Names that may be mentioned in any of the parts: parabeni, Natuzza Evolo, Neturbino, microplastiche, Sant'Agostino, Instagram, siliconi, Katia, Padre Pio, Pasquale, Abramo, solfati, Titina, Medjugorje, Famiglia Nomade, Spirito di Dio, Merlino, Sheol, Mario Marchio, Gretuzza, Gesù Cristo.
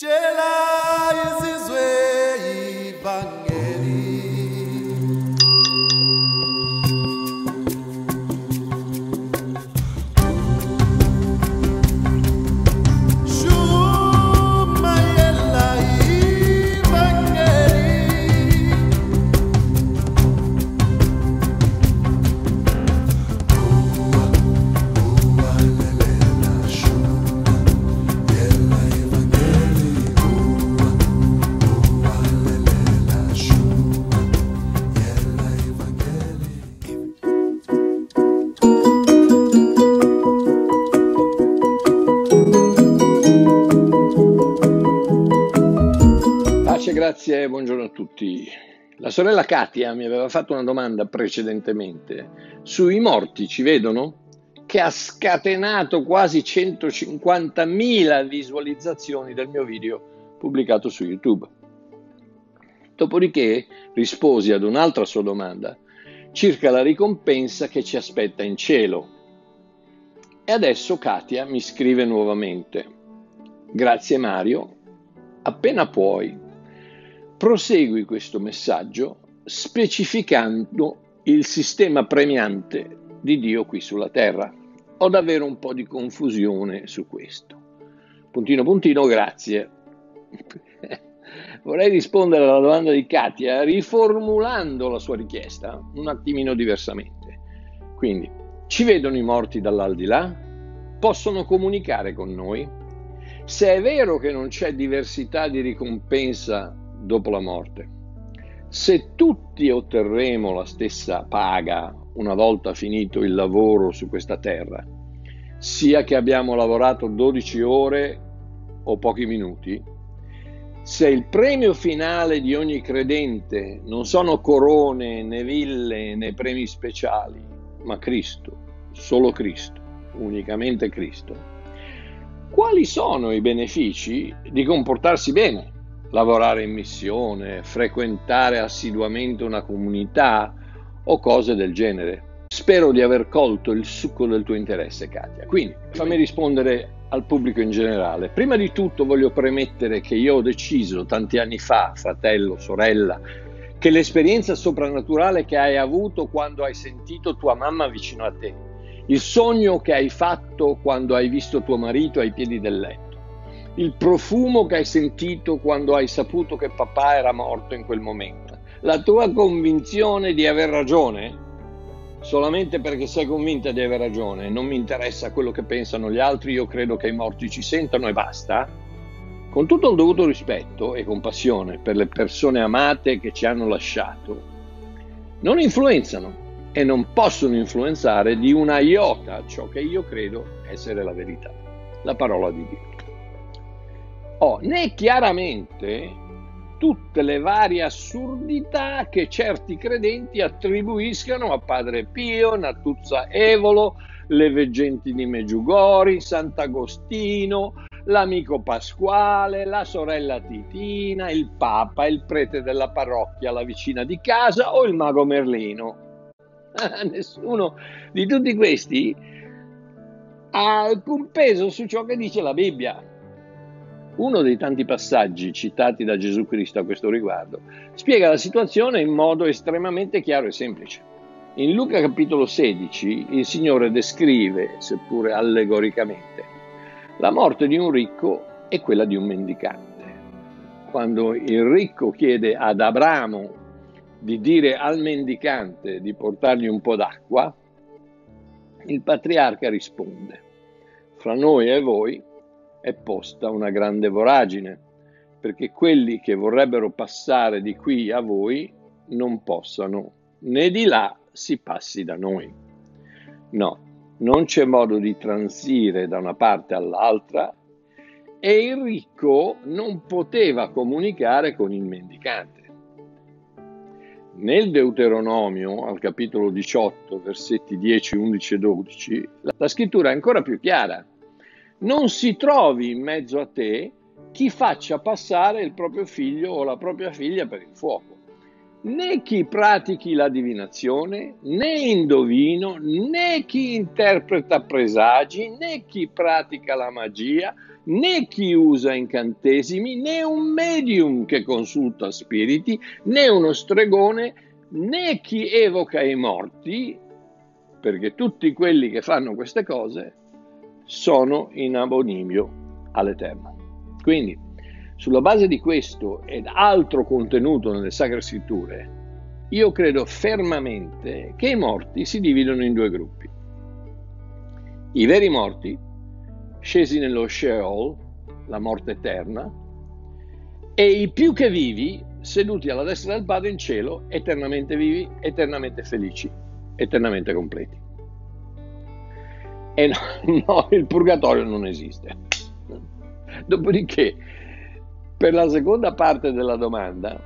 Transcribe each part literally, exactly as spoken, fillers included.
Grazie, buongiorno a tutti. La sorella Katia mi aveva fatto una domanda precedentemente. Sui morti ci vedono? Che ha scatenato quasi centocinquantamila visualizzazioni del mio video pubblicato su YouTube. Dopodiché risposi ad un'altra sua domanda circa la ricompensa che ci aspetta in cielo. E adesso Katia mi scrive nuovamente. Grazie Mario, appena puoi. Prosegui questo messaggio specificando il sistema premiante di Dio qui sulla terra. Ho davvero un po' di confusione su questo. Puntino puntino, grazie. Vorrei rispondere alla domanda di Katia riformulando la sua richiesta un attimino diversamente. Quindi, ci vedono i morti dall'aldilà? Possono comunicare con noi? Se è vero che non c'è diversità di ricompensa dopo la morte, se tutti otterremo la stessa paga una volta finito il lavoro su questa terra, sia che abbiamo lavorato dodici ore o pochi minuti, se il premio finale di ogni credente non sono corone né ville né premi speciali, ma Cristo, solo Cristo, unicamente Cristo, quali sono i benefici di comportarsi bene? Lavorare in missione, frequentare assiduamente una comunità o cose del genere. Spero di aver colto il succo del tuo interesse, Katia. Quindi, fammi rispondere al pubblico in generale. Prima di tutto voglio premettere che io ho deciso tanti anni fa, fratello, sorella, che l'esperienza soprannaturale che hai avuto quando hai sentito tua mamma vicino a te, il sogno che hai fatto quando hai visto tuo marito ai piedi del letto, il profumo che hai sentito quando hai saputo che papà era morto in quel momento, la tua convinzione di aver ragione, solamente perché sei convinta di aver ragione, non mi interessa quello che pensano gli altri, io credo che i morti ci sentano e basta, con tutto il dovuto rispetto e compassione per le persone amate che ci hanno lasciato, non influenzano e non possono influenzare di una iota ciò che io credo essere la verità, la parola di Dio. Oh, né chiaramente tutte le varie assurdità che certi credenti attribuiscano a Padre Pio, Natuzza Evolo, le veggenti di Medjugorje, Sant'Agostino, l'amico Pasquale, la sorella Titina, il Papa, il prete della parrocchia, la vicina di casa o il mago Merlino. Nessuno di tutti questi ha alcun peso su ciò che dice la Bibbia. Uno dei tanti passaggi citati da Gesù Cristo a questo riguardo spiega la situazione in modo estremamente chiaro e semplice. In Luca capitolo sedici il Signore descrive, seppure allegoricamente, la morte di un ricco e quella di un mendicante. Quando il ricco chiede ad Abramo di dire al mendicante di portargli un po' d'acqua, il patriarca risponde: fra noi e voi è posta una grande voragine, perché quelli che vorrebbero passare di qui a voi non possano, né di là si passi da noi. No, non c'è modo di transire da una parte all'altra e il ricco non poteva comunicare con il mendicante. Nel Deuteronomio, al capitolo diciotto, versetti dieci, undici e dodici, la scrittura è ancora più chiara. Non si trovi in mezzo a te chi faccia passare il proprio figlio o la propria figlia per il fuoco. né chi pratichi la divinazione, né indovino, né chi interpreta presagi, né chi pratica la magia, né chi usa incantesimi, né un medium che consulta spiriti, né uno stregone, né chi evoca i morti, perché tutti quelli che fanno queste cose sono in abominio all'Eterno. Quindi, sulla base di questo ed altro contenuto nelle Sacre Scritture, io credo fermamente che i morti si dividono in due gruppi. I veri morti, scesi nello Sheol, la morte eterna, e i più che vivi, seduti alla destra del Padre in cielo, eternamente vivi, eternamente felici, eternamente completi. E no, no, il purgatorio non esiste. Dopodiché, per la seconda parte della domanda,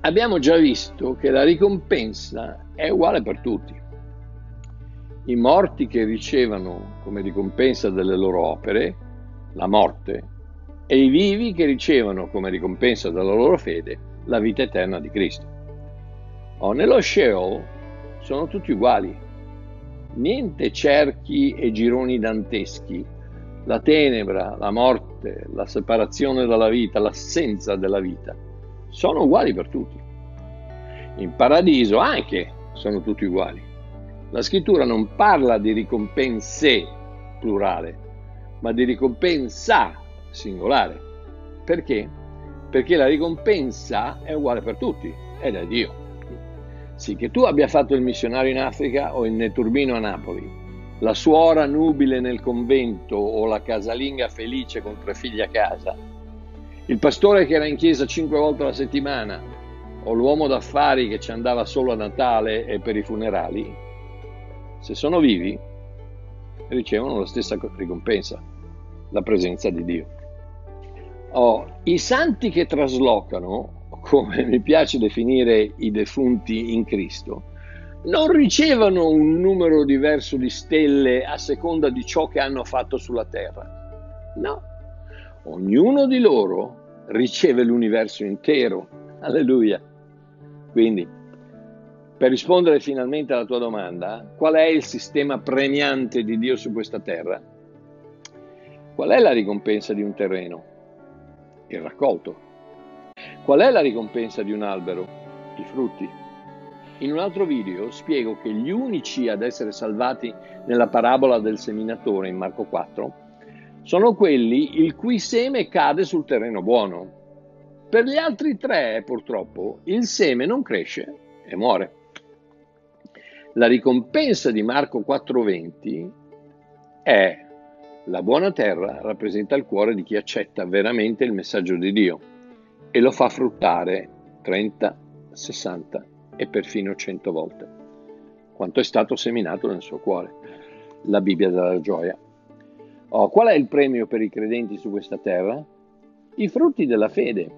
abbiamo già visto che la ricompensa è uguale per tutti. I morti che ricevono come ricompensa delle loro opere la morte, e i vivi che ricevono come ricompensa della loro fede la vita eterna di Cristo. Oh, nello Sheol sono tutti uguali, niente cerchi e gironi danteschi. La tenebra, la morte, la separazione dalla vita, l'assenza della vita, sono uguali per tutti. In paradiso anche sono tutti uguali. La scrittura non parla di ricompense plurale, ma di ricompensa singolare. Perché? Perché la ricompensa è uguale per tutti, ed è Dio. Sì, che tu abbia fatto il missionario in Africa o il Neturbino a Napoli, la suora nubile nel convento o la casalinga felice con tre figli a casa, il pastore che era in chiesa cinque volte alla settimana o l'uomo d'affari che ci andava solo a Natale e per i funerali, se sono vivi ricevono la stessa ricompensa, la presenza di Dio. Oh, i santi che traslocano, come mi piace definire i defunti in Cristo, non ricevono un numero diverso di stelle a seconda di ciò che hanno fatto sulla terra. No, ognuno di loro riceve l'universo intero. Alleluia. Quindi, per rispondere finalmente alla tua domanda, qual è il sistema premiante di Dio su questa terra? Qual è la ricompensa di un terreno? Il raccolto. Qual è la ricompensa di un albero? I frutti. In un altro video spiego che gli unici ad essere salvati nella parabola del seminatore in Marco quattro sono quelli il cui seme cade sul terreno buono. Per gli altri tre, purtroppo, il seme non cresce e muore. La ricompensa di Marco quattro venti è: la buona terra rappresenta il cuore di chi accetta veramente il messaggio di Dio e lo fa fruttare trenta, sessanta e perfino cento volte quanto è stato seminato nel suo cuore. La Bibbia della gioia. Oh, qual è il premio per i credenti su questa terra? I frutti della fede.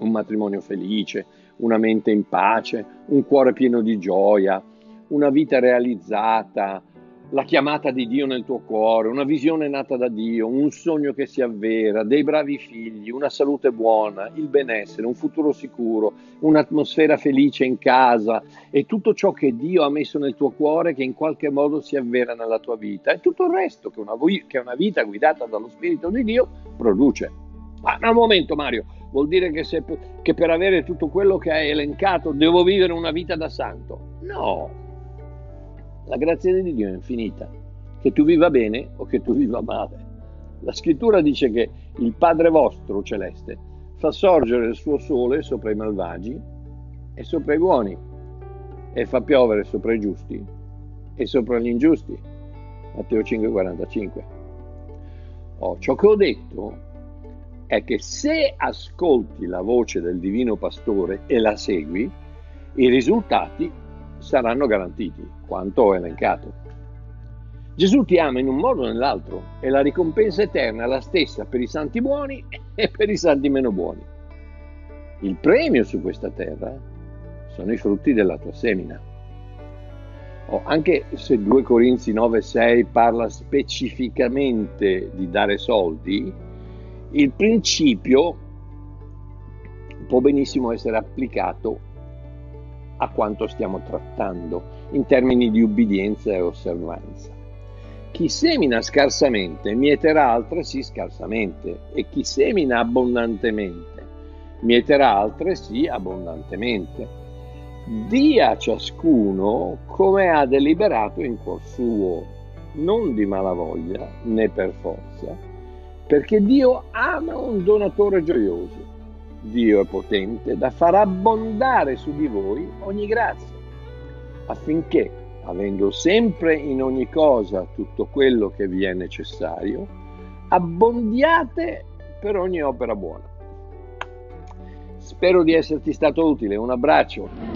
Un matrimonio felice, una mente in pace, un cuore pieno di gioia, una vita realizzata, la chiamata di Dio nel tuo cuore, una visione nata da Dio, un sogno che si avvera, dei bravi figli, una salute buona, il benessere, un futuro sicuro, un'atmosfera felice in casa e tutto ciò che Dio ha messo nel tuo cuore che in qualche modo si avvera nella tua vita e tutto il resto che una, che una vita guidata dallo Spirito di Dio produce. Ma un momento, Mario, vuol dire che, se, che per avere tutto quello che hai elencato devo vivere una vita da santo? No! La grazia di Dio è infinita, che tu viva bene o che tu viva male. La scrittura dice che il Padre vostro celeste fa sorgere il suo sole sopra i malvagi e sopra i buoni e fa piovere sopra i giusti e sopra gli ingiusti. Matteo cinque quarantacinque. Oh, ciò che ho detto è che se ascolti la voce del divino pastore e la segui, i risultati saranno garantiti, quanto ho elencato. Gesù ti ama in un modo o nell'altro e la ricompensa eterna è la stessa per i santi buoni e per i santi meno buoni. Il premio su questa terra sono i frutti della tua semina. Oh, anche se due Corinzi nove sei parla specificamente di dare soldi, il principio può benissimo essere applicato a quanto stiamo trattando in termini di ubbidienza e osservanza. Chi semina scarsamente mieterà altresì scarsamente, e chi semina abbondantemente mieterà altresì abbondantemente. Dia a ciascuno come ha deliberato in cuor suo, non di malavoglia né per forza, perché Dio ama un donatore gioioso. Dio è potente da far abbondare su di voi ogni grazia, affinché, avendo sempre in ogni cosa tutto quello che vi è necessario, abbondiate per ogni opera buona. Spero di esserti stato utile. Un abbraccio.